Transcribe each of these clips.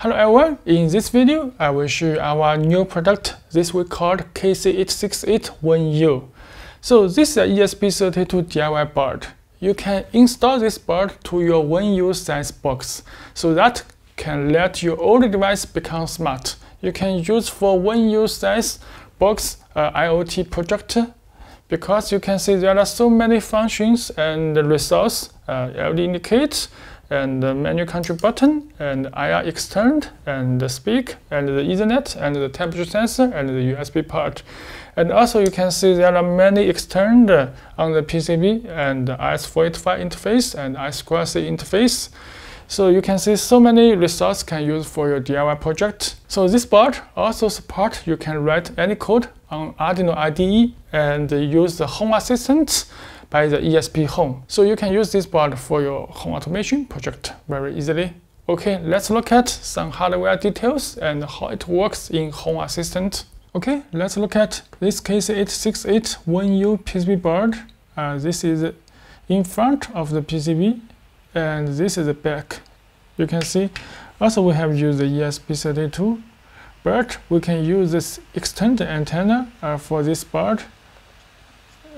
Hello everyone, in this video, I will show you our new product. This we called KC868-1U. So this is an ESP32-DIY board. You can install this board to your 1U size box. So that can let your old device become smart. You can use for 1U size box IoT project, because you can see there are so many functions and resources, LED indicate, and the menu control button, and IR external, and the speak, and the Ethernet, and the temperature sensor, and the USB part. And also you can see there are many external on the PCB, and the RS485 interface, and I2C interface. So you can see so many resources can use for your DIY project. So this board also support you can write any code on Arduino IDE and use the Home Assistant by the ESPHome. So you can use this board for your home automation project very easily. Okay, let's look at some hardware details and how it works in Home Assistant. Okay, let's look at this KC868-1U PCB board. This is in front of the PCB, and this is the back. You can see also we have used the ESP32, but we can use this extended antenna for this board.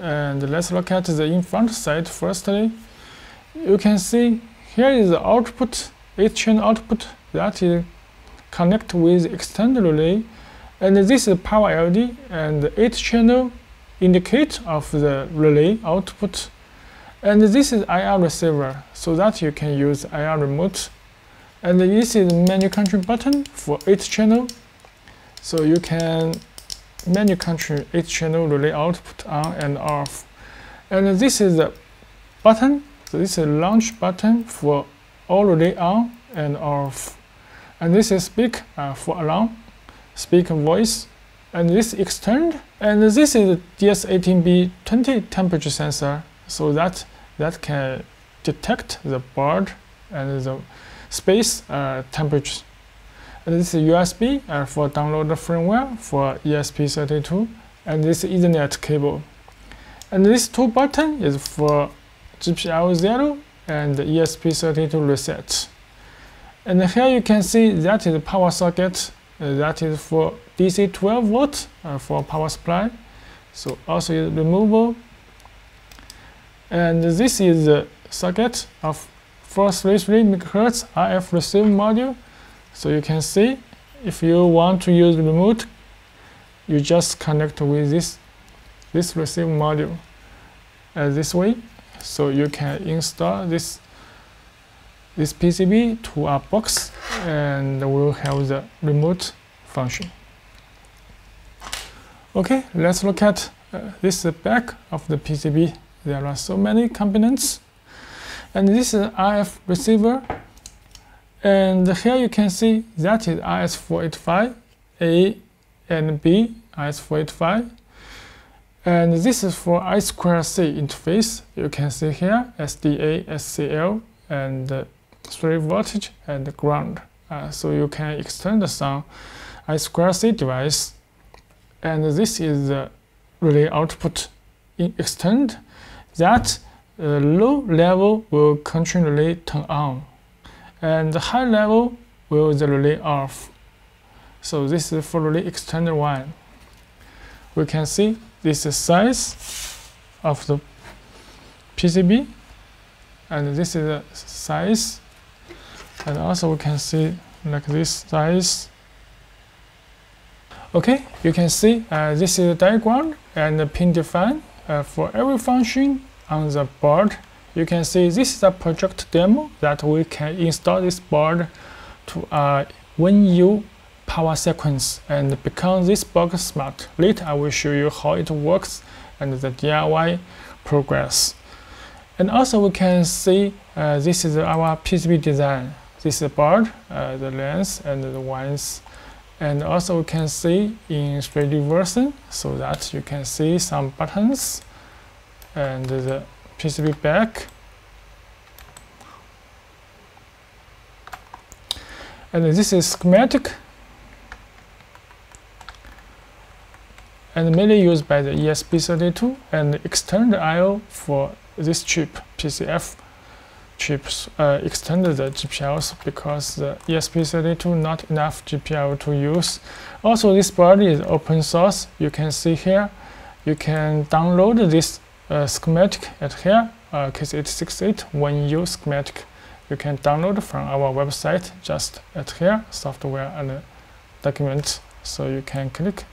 And let's look at the in front side firstly. You can see here is the output, 8-channel output that is connect with external relay, and this is power LED and 8-channel indicate of the relay output, and this is IR receiver so that you can use IR remote, and this is menu control button for 8-channel, so you can menu control 8-channel relay output on and off. And this is the button, so this is launch button for all relay on and off. And this is speak for alarm, speak and voice. And this extend. And this is DS18B20 temperature sensor, so that can detect the board and the space temperature. And this is USB for download the firmware for ESP32, and this is Ethernet cable. And this two button is for GPIO 0 and ESP32 reset. And here you can see that is power socket, that is for DC 12 volt for power supply. So also is removable. And this is the socket of 433 MHz RF receive module. So you can see, if you want to use remote, you just connect with this receive module this way. So you can install this PCB to our box, and we'll have the remote function. Okay, let's look at this back of the PCB. There are so many components, and this is RF receiver. And here you can see that is RS485 A and B, RS485, and this is for I2C interface. You can see here SDA, SCL, and 3 voltage and ground. So you can extend some I2C device, and this is the relay output in extend. That low level will control relay turn on, and the high level will the relay off. So this is for relay external one. We can see this is size of the PCB, and this is the size, and also we can see like this size. Okay, you can see this is the diagram and the pin define for every function on the board. You can see this is a project demo that we can install this board to a 1U power sequence and become this box smart. Later I will show you how it works and the DIY progress. And also we can see this is our PCB design. This is the board, the lens and the wires. And also we can see in 3D version so that you can see some buttons and the PCB back, and this is schematic and mainly used by the ESP32 and external I/O for this chip PCF chips extended the GPIOs because the ESP32 not enough GPIO to use. Also, this board is open source. You can see here, you can download this schematic at here, KC868-1U schematic. You can download from our website, just at here, software and documents. So you can click,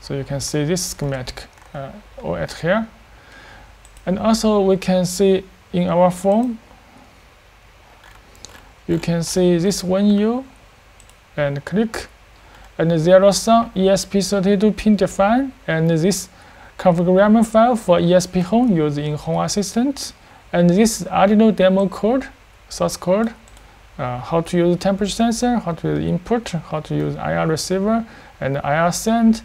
so you can see this schematic all at here. And also we can see in our form, you can see this 1U and click, and there are some ESP32 pin define and this configuration file for ESPHome using Home Assistant, and this Arduino demo code, source code, how to use temperature sensor, how to use input, how to use IR receiver and IR send,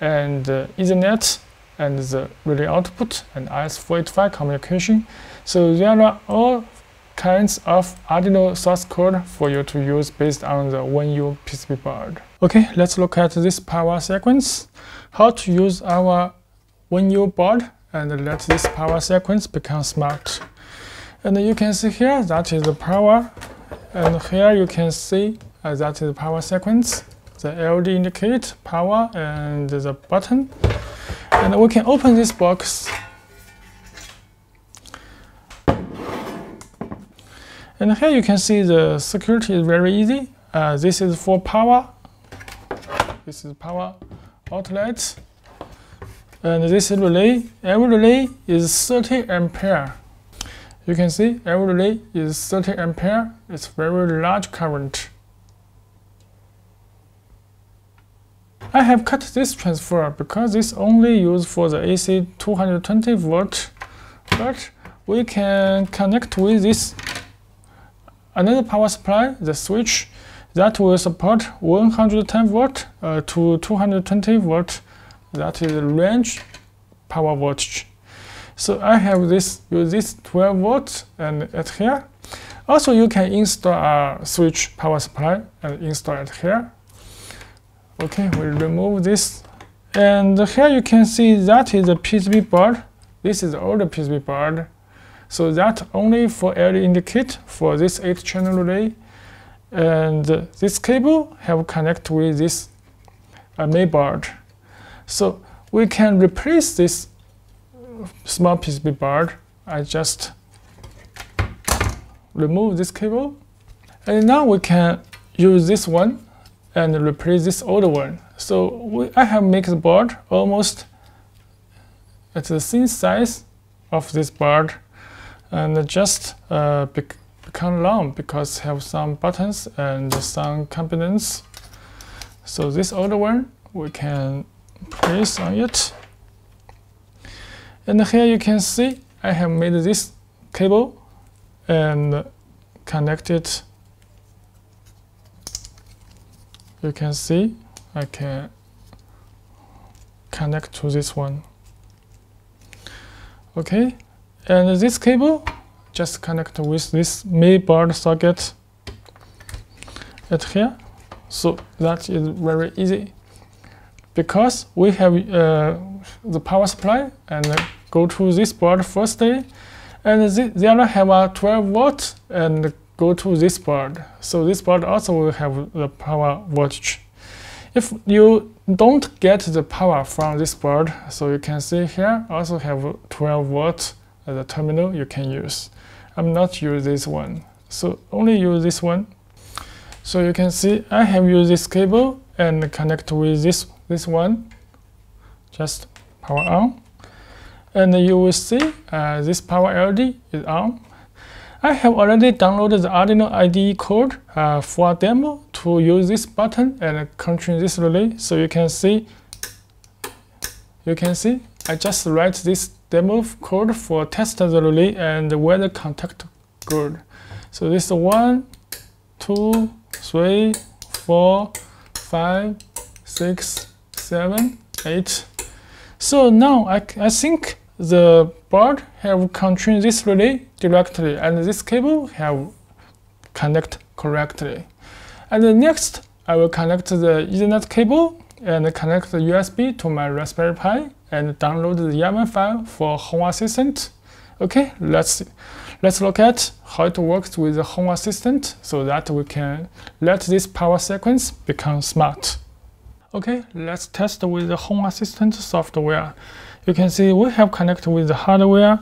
and Ethernet, and the relay output, and RS485 communication. So there are all kinds of Arduino source code for you to use based on the 1U PCB board. Okay, let's look at this power sequence, how to use our 1U board and let this power sequence become smart. And you can see here that is the power, and here you can see that is the power sequence, the LED indicate power and the button. And we can open this box. And here you can see the circuit is very easy. This is for power. This is power outlet. And this is relay. Every relay is 30 ampere. You can see every relay is 30 ampere. It's very large current. I have cut this transfer because it's only used for the AC 220 volt, but we can connect with this another power supply, the switch, that will support 110 volt to 220 volt, that is range power voltage. So I have this, use this 12 volts and at here. Also you can install a switch power supply and install it here. Okay, we remove this, and here you can see that is a PCB board. This is the older PCB board, so that only for LED indicate for this 8-channel relay, and this cable have connect with this main board. So we can replace this small PCB board. I just remove this cable, and now we can use this one and replace this older one. So I have made the board almost at the same size of this board, and just become long because have some buttons and some components. So this older one we can place on it, and here you can see I have made this cable and connect it. You can see I can connect to this one. Okay, and this cable just connect with this main board socket at here. So that is very easy because we have the power supply and go to this board firstly, and there I have a 12 volt and go to this board. So this board also will have the power voltage. If you don't get the power from this board, so you can see here also have 12 volt as a terminal you can use. I'm not use this one, so only use this one. So you can see I have used this cable and connect with this one. Just power on, and you will see this power LED is on. I have already downloaded the Arduino IDE code for a demo to use this button and control this relay. So you can see, I just write this demo code for test the relay and weather contact good. So this is 1, 2, 3, 4, 5, 6, 7, 8. So now I think the board have controlled this relay directly, and this cable have connect correctly. And next, I will connect the Ethernet cable and connect the USB to my Raspberry Pi and download the YAML file for Home Assistant. Okay, let's Let's look at how it works with the Home Assistant so that we can let this power sequence become smart. Okay, let's test with the Home Assistant software. You can see we have connected with the hardware,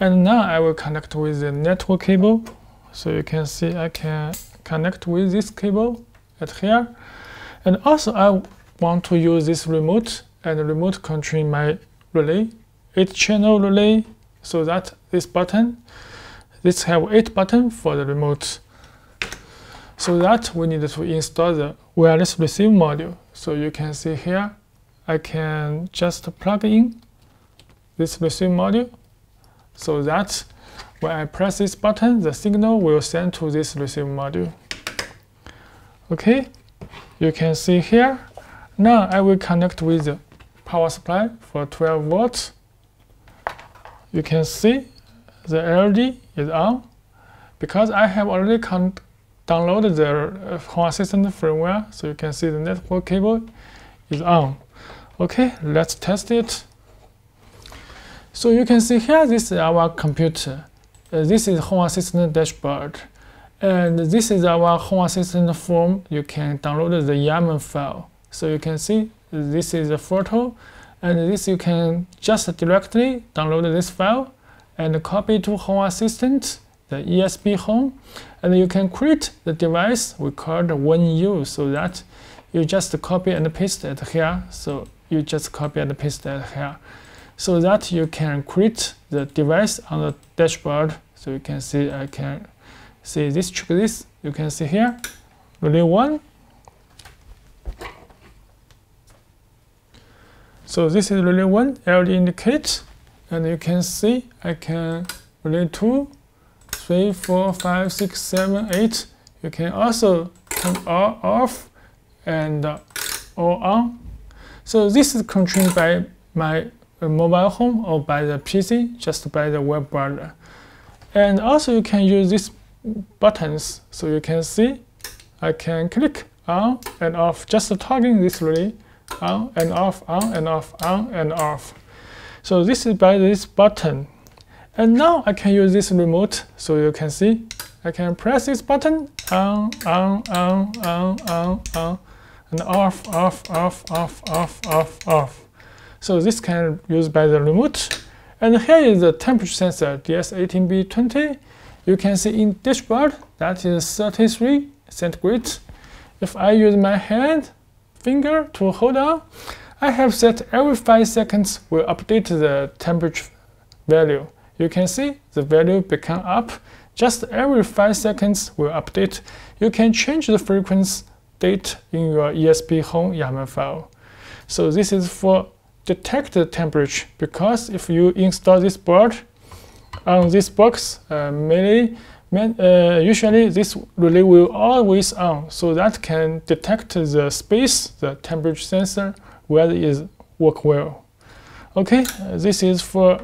and now I will connect with the network cable. So you can see I can connect with this cable at here. And also I want to use this remote and remote control my relay, 8-channel relay, so that this button, this have 8 buttons for the remote. So that we need to install the wireless receive module. So you can see here, I can just plug in this receive module so that when I press this button, the signal will send to this receive module. Okay, you can see here. Now I will connect with the power supply for 12 volts. You can see the LED is on because I have already downloaded the Home Assistant firmware, so you can see the network cable is on. Okay, let's test it. So you can see here, this is our computer. This is Home Assistant dashboard. And this is our Home Assistant form. You can download the YAML file. So you can see this is a photo. And this you can just directly download this file and copy to Home Assistant, the ESPHome. And you can create the device we called 1U so that you just copy and paste it here. So you just copy and paste it here, so that you can create the device on the dashboard. So you can see, I can see this checklist. You can see here, relay 1. So this is relay 1, LED indicate. And you can see, I can relay 2, 3, 4, 5, 6, 7, 8. You can also turn all off and all on. So this is controlled by my mobile home or by the PC, just by the web browser. And also you can use these buttons. So you can see I can click on and off, just toggling this relay on and off, on and off, on and off. So this is by this button. And now I can use this remote. So you can see I can press this button on and off, off, off, off, off, off, off. So this can be used by the remote. And here is the temperature sensor, DS18B20. You can see in dashboard, that is 33 centigrade. If I use my hand, finger to hold on, I have set every 5 seconds will update the temperature value. You can see the value become up. Just every 5 seconds will update. You can change the frequency date in your ESPHome YAML file. So this is for detect the temperature, because if you install this board on this box, usually this relay will always on, so that can detect the space, the temperature sensor, where it is work well. Okay, this is for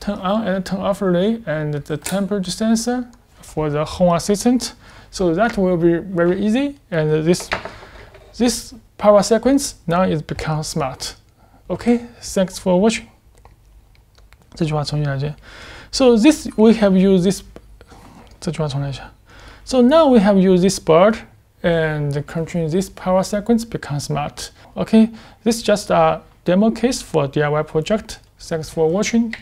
turn on and turn off relay and the temperature sensor for the Home Assistant. So that will be very easy, and this power sequence now is become smart. Okay, thanks for watching. So this we have used this. So now we have used this board and controlling this power sequence become smart. Okay, this is just a demo case for DIY project. Thanks for watching.